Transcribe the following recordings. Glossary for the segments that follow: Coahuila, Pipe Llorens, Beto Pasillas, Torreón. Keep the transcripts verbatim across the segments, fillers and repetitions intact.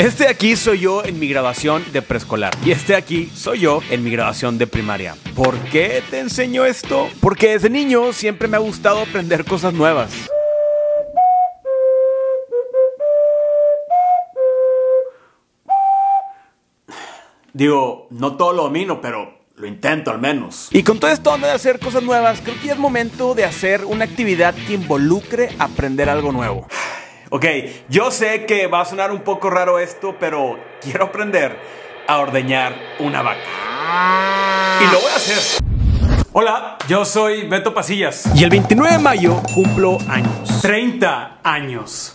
Este de aquí soy yo en mi graduación de preescolar. Y este de aquí soy yo en mi graduación de primaria. ¿Por qué te enseño esto? Porque desde niño siempre me ha gustado aprender cosas nuevas. Digo, no todo lo domino, pero lo intento al menos. Y con todo esto de hacer cosas nuevas, creo que ya es momento de hacer una actividad que involucre aprender algo nuevo. Ok, yo sé que va a sonar un poco raro esto, pero quiero aprender a ordeñar una vaca. Y lo voy a hacer. Hola, yo soy Beto Pasillas. Y el veintinueve de mayo cumplo años. treinta años.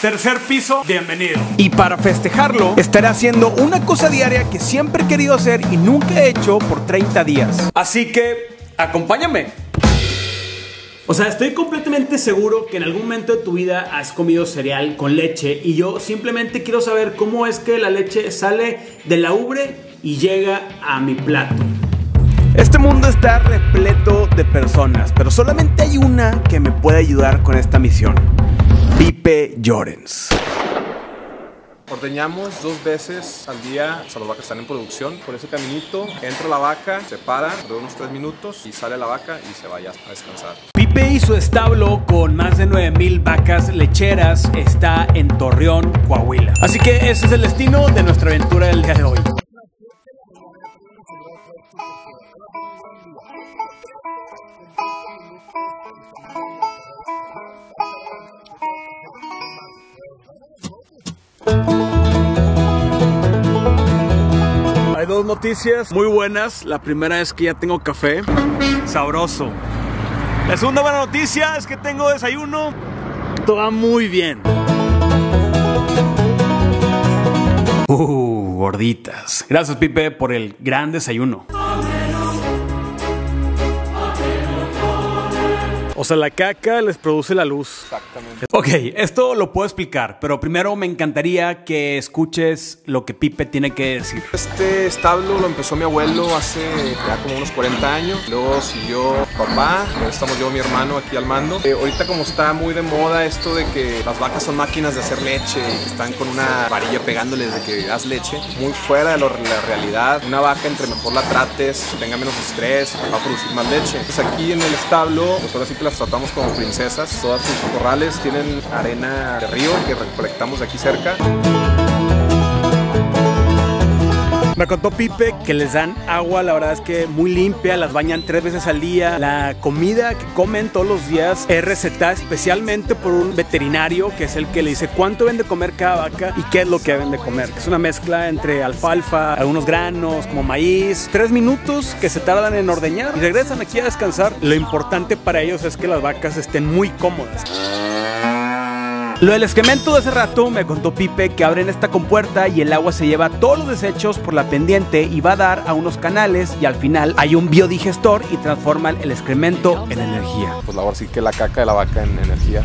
Tercer piso, bienvenido. Y para festejarlo, estaré haciendo una cosa diaria que siempre he querido hacer y nunca he hecho por treinta días. Así que, acompáñame. O sea, estoy completamente seguro que en algún momento de tu vida has comido cereal con leche y yo simplemente quiero saber cómo es que la leche sale de la ubre y llega a mi plato. Este mundo está repleto de personas, pero solamente hay una que me puede ayudar con esta misión. Pipe Llorens. Ordeñamos dos veces al día, o sea, las vacas están en producción. Con ese caminito entra la vaca, se para de unos tres minutos y sale la vaca y se vaya a descansar. Pipe y su establo con más de nueve mil vacas lecheras está en Torreón, Coahuila. Así que ese es el destino de nuestra aventura del día de hoy. Hay dos noticias muy buenas. La primera es que ya tengo café sabroso. La segunda buena noticia es que tengo desayuno. Todo va muy bien. Uh, gorditas. Gracias, Pipe, por el gran desayuno. O sea, la caca les produce la luz. Exactamente. Ok, esto lo puedo explicar, pero primero me encantaría que escuches lo que Pipe tiene que decir. Este establo lo empezó mi abuelo hace ya como unos cuarenta años. Luego siguió papá, luego estamos yo y mi hermano aquí al mando. Eh, ahorita como está muy de moda esto de que las vacas son máquinas de hacer leche, que están con una varilla pegándoles de que haz leche, muy fuera de lo, la realidad. Una vaca, entre mejor la trates, tenga menos estrés, va a producir más leche. Pues aquí en el establo, pues ahora sí que las tratamos como princesas. Todas sus corrales tienen arena de río que recolectamos de aquí cerca. Me contó Pipe que les dan agua, la verdad es que muy limpia, las bañan tres veces al día. La comida que comen todos los días es recetada especialmente por un veterinario, que es el que le dice cuánto deben de comer cada vaca y qué es lo que deben de comer. Es una mezcla entre alfalfa, algunos granos como maíz. Tres minutos que se tardan en ordeñar y regresan aquí a descansar. Lo importante para ellos es que las vacas estén muy cómodas. Lo del excremento de hace rato, me contó Pipe que abren esta compuerta y el agua se lleva todos los desechos por la pendiente y va a dar a unos canales, y al final hay un biodigestor y transforma el excremento en energía. Pues la verdad sí que la caca de la vaca en energía.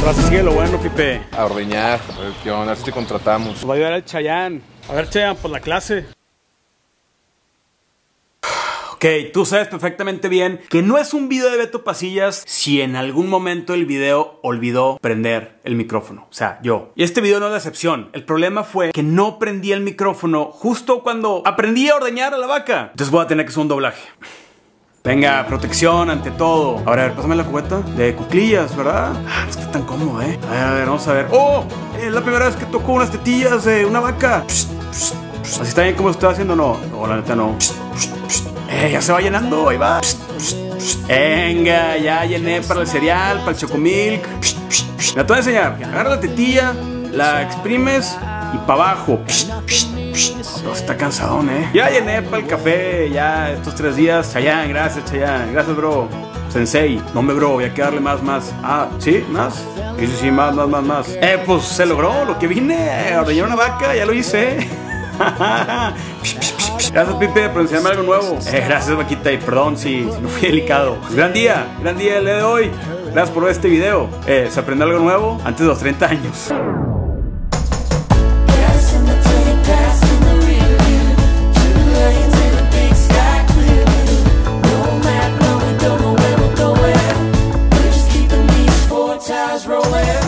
Ahora sí sigue lo bueno, Pipe. A ordeñar, ¿qué onda? A ver si te contratamos. Nos va a ayudar el Chayán. A ver, Chayán, por la clase. Ok, tú sabes perfectamente bien que no es un video de Beto Pasillas si en algún momento el video olvidó prender el micrófono. O sea, yo. Y este video no es la excepción. El problema fue que no prendí el micrófono justo cuando aprendí a ordeñar a la vaca. Entonces voy a tener que hacer un doblaje. Venga, protección ante todo. Ahora, a ver, pásame la cubeta de cuclillas, ¿verdad? Ah, no está tan cómodo, ¿eh? A ver, a ver, vamos a ver. ¡Oh! Es la primera vez que toco unas tetillas de una vaca. Psh, psh, psh. ¿Así está bien como lo estoy haciendo o no? No, la neta no. Psh, psh, psh. Eh, ya se va llenando, ahí va. Psh, psh, psh. Venga, ya llené para el cereal, para el chocomilk. Psh, psh, psh. Me te voy a enseñar. Agarra la tetilla, la exprimes y para abajo. Psh, psh, psh. Oh, está cansadón, eh. Ya llené para el café, ya estos tres días. Chayán, gracias, Chayán. Gracias, bro. Sensei, no me bro, voy a quedarle más, más. Ah, ¿sí? ¿Más? Sí, sí, sí, más, más, más, más. Eh, pues se logró lo que vine. Ordeñé una vaca, ya lo hice. Psh, psh, psh. Gracias, Pipe, por enseñarme algo nuevo. Eh, gracias, Vaquita, y perdón si, si no fui delicado. Gran día, gran día el día de hoy. Gracias por ver este video. Eh, se aprendió algo nuevo antes de los treinta años. Time's rolling.